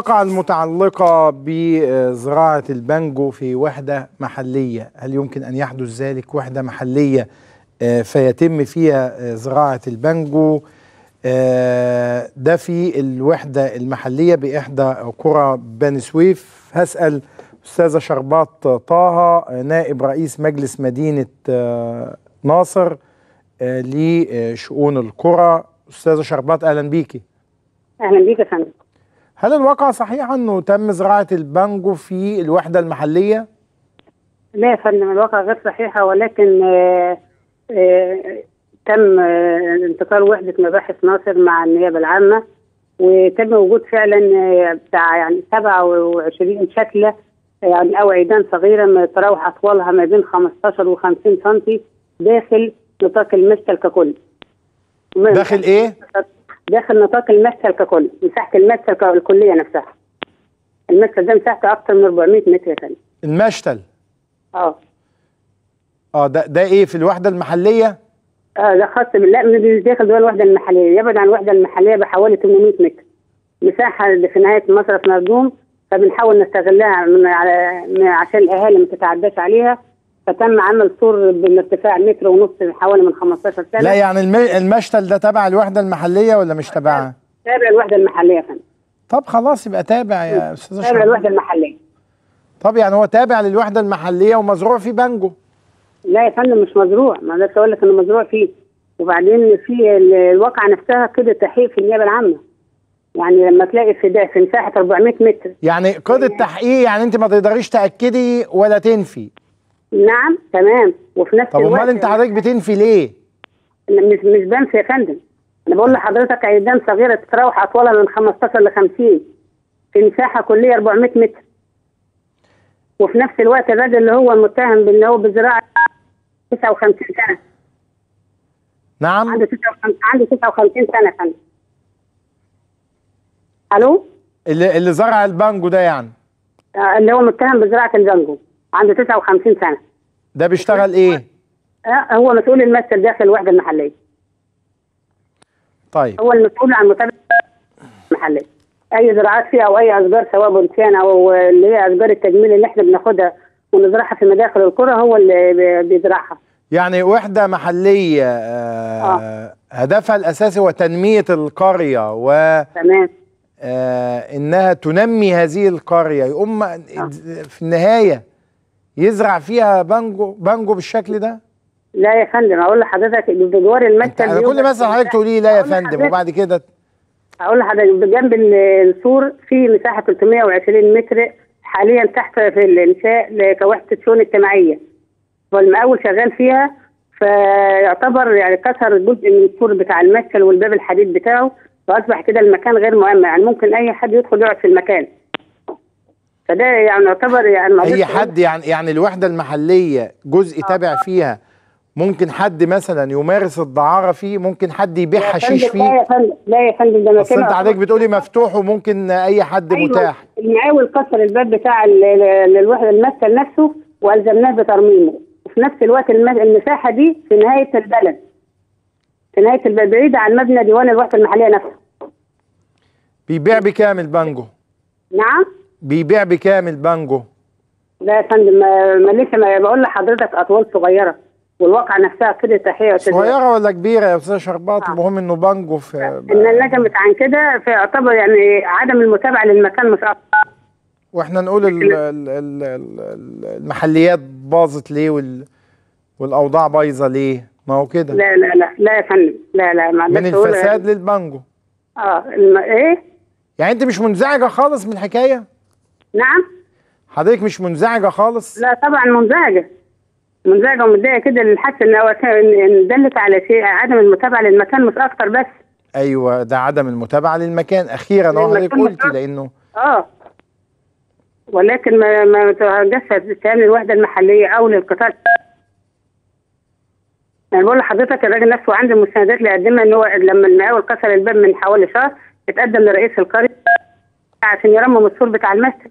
الواقعة المتعلقة بزراعة البانجو في وحدة محلية، هل يمكن أن يحدث ذلك؟ وحدة محلية فيتم فيها زراعة البانجو ده في الوحدة المحلية بإحدى قرى بني سويف. هسأل أستاذة شربات طه نائب رئيس مجلس مدينة ناصر لشؤون القرى. أستاذة شربات أهلا بيكي. أهلا بيك يا فندم. هل الواقع صحيح أنه تم زراعة البانجو في الوحدة المحلية؟ لا يا فندم، الواقع غير صحيحة، ولكن تم انتقال وحدة مباحث ناصر مع النيابة العامة، وتم وجود فعلا بتاع 27 شكلة يعني أو عيدان صغيرة متراوح أطوالها ما بين 15 و 50 سم داخل نطاق المشتل ككل. داخل إيه؟ داخل نطاق المشتل ككل، مساحة المشتل الكلية نفسها. المشتل ده مساحته أكتر من 400 متر يا فندم. المشتل؟ ده إيه في الوحدة المحلية؟ ده خاص لا، مش داخل جوه الوحدة المحلية، يبعد عن الوحدة المحلية بحوالي 800 متر. مساحة اللي في نهاية مصرف مرجوم، فبنحاول نستغلها عشان الأهالي ما تتعداش عليها، فتم عمل سور بارتفاع متر ونص حوالي من 15 سنه. لا يعني المشتل ده تبع الوحده المحليه ولا مش تبعها؟ تابع الوحده المحليه يا فندم. طب خلاص يبقى تابع يا استاذ شربات. تابع الوحده المحليه. طب يعني هو تابع للوحده المحليه ومزروع فيه بانجو؟ لا يا فندم مش مزروع، ما اقدرش اقول لك انه مزروع فيه، وبعدين في الواقعه نفسها قيد التحقيق في النيابه العامه. يعني لما تلاقي في مساحه 400 متر. يعني قيد التحقيق يعني انت ما تقدريش تاكدي ولا تنفي. نعم تمام، وفي نفس الوقت طب امال انت حضرتك بتنفي ليه؟ مش بنفي يا فندم، انا بقول لحضرتك عيدان صغيره تتراوح اطوالها من 15 ل 50 في مساحه كليه 400 متر. وفي نفس الوقت الراجل اللي هو متهم بان هو بزراعه 59 سنه. نعم عنده 59 سنه يا فندم. الو؟ اللي زرع البانجو ده يعني؟ اللي هو متهم بزراعه البانجو عنده 59 سنة. ده بيشتغل ايه؟ هو مسؤول المسجد داخل الوحدة المحلية. طيب هو المسؤول عن متابعة المحلية، أي زراعات فيها أو أي أشجار سواء برتيان أو اللي هي أشجار التجميل اللي احنا بناخدها ونزرعها في مداخل القرى هو اللي بيزرعها. يعني وحدة محلية هدفها الأساسي هو تنمية القرية و تمام إنها تنمي هذه القرية، يقوم في النهاية يزرع فيها بانجو بالشكل ده؟ لا يا فندم، اقول لحضرتك بجوار المكتب انا كل مثلا حضرتك تقولي لا يا فندم وبعد كده اقول لحضرتك بجنب السور في مساحه 320 متر حاليا تحت في الانشاء كوحده شؤون اجتماعيه، والمقاول شغال فيها، فيعتبر يعني كسر جزء من السور بتاع المكتب والباب الحديد بتاعه، فاصبح كده المكان غير مؤمن، يعني ممكن اي حد يدخل يقعد في المكان. فده يعني يعتبر يعني اي حد يعني الوحده المحليه جزء تابع فيها ممكن حد مثلا يمارس الدعاره فيه، ممكن حد يبيع حشيش فيه. لا يا فندم ده مكان، اصل انت حضرتك بتقولي مفتوح وممكن اي حد. أيوة متاح. المقاول كسر الباب بتاع الوحده المثل نفسه والزمناه بترميمه، وفي نفس الوقت المساحه دي في نهايه البلد بعيده عن مبنى ديوان الوحده المحليه نفسه. بيبيع بكام البانجو؟ نعم بيبيع بكام البانجو؟ لا يا فندم ما بقول لحضرتك اطوال صغيره، والواقعه نفسها كده تحيه صغيره ولا كبيره يا استاذه شربات؟ المهم انه بانجو في ان نجمت عن كده، فيعتبر يعني عدم المتابعه للمكان مش أفضل. واحنا نقول المحليات باظت ليه والاوضاع بايظه ليه؟ ما هو كده. لا لا لا لا يا فندم، لا لا ما من الفساد للبانجو. ايه؟ يعني انت مش منزعجه خالص من الحكايه؟ نعم حضرتك مش منزعجه خالص؟ لا طبعا منزعجه ومتضايقه كده، ان حاسه ان دلت على شيء عدم المتابعه للمكان مش اكتر بس. ايوه ده عدم المتابعه للمكان اخيرا اهو حضرتك قلتي، لانه ولكن ما توجهش الكلام للوحده المحليه او للقطاع. انا بقول لحضرتك الراجل نفسه عنده المستندات اللي قدمها، ان هو لما المقاول كسر الباب من حوالي شهر اتقدم لرئيس القريه عشان يرمم السور بتاع المسجد.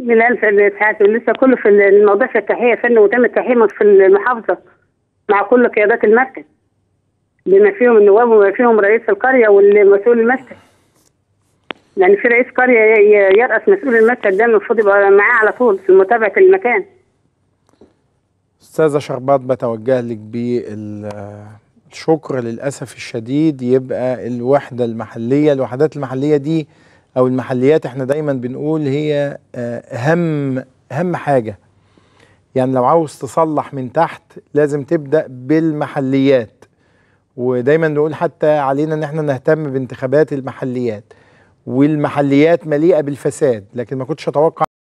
من ألف اتحاسب، لسه كله في الموضوع شفاهية يا فندم، وتم التحقيق في المحافظة مع كل قيادات المركز بما فيهم النواب وما فيهم رئيس القرية والمسؤول المركز. يعني في رئيس قرية يرأس مسؤول المركز، ده المفروض يبقى معاه على طول في متابعة المكان. أستاذة شربات بتوجه لك بالشكر للأسف الشديد. يبقى الوحدة المحلية، الوحدات المحلية دي أو المحليات احنا دايما بنقول هي أهم حاجة، يعني لو عاوز تصلح من تحت لازم تبدأ بالمحليات، ودايما نقول حتى علينا ان احنا نهتم بانتخابات المحليات، والمحليات مليئة بالفساد، لكن ما كنتش اتوقع